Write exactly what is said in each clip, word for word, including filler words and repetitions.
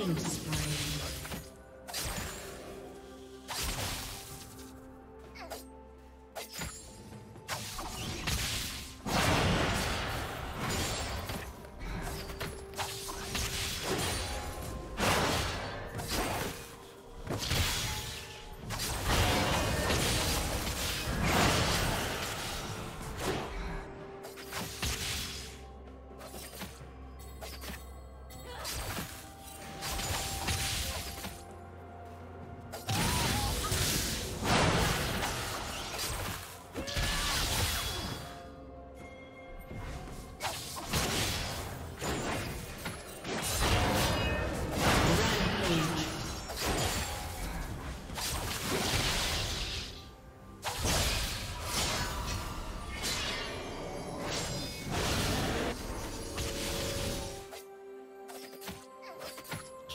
Killing spree.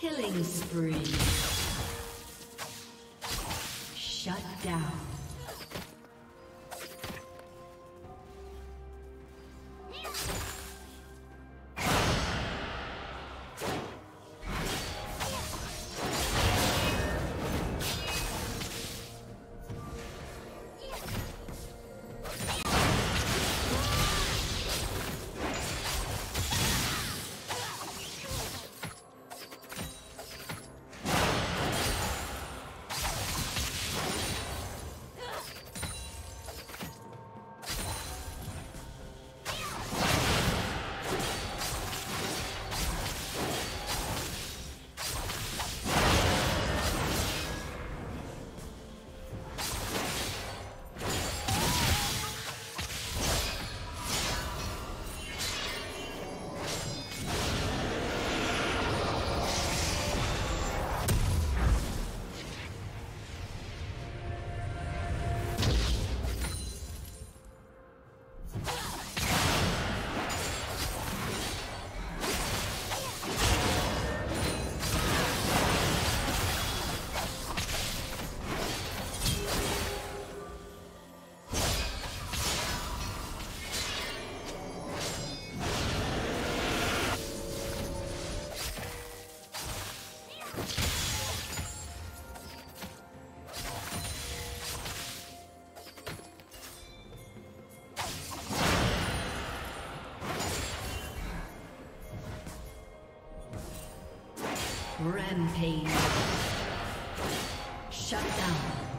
Killing spree. Shut down. Rampage. Shut down.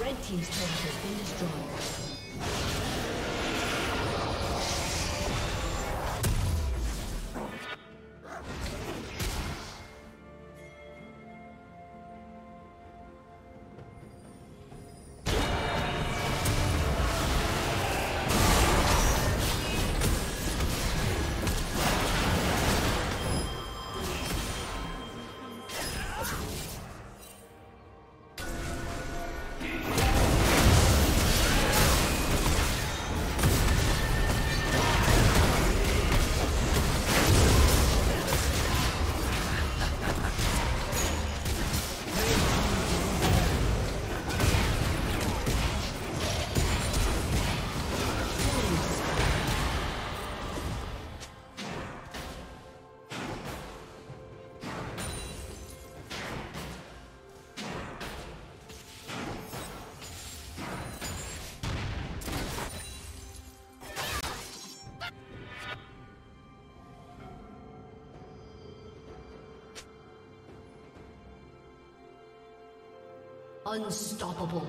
Red team's turret has been destroyed. Unstoppable.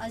A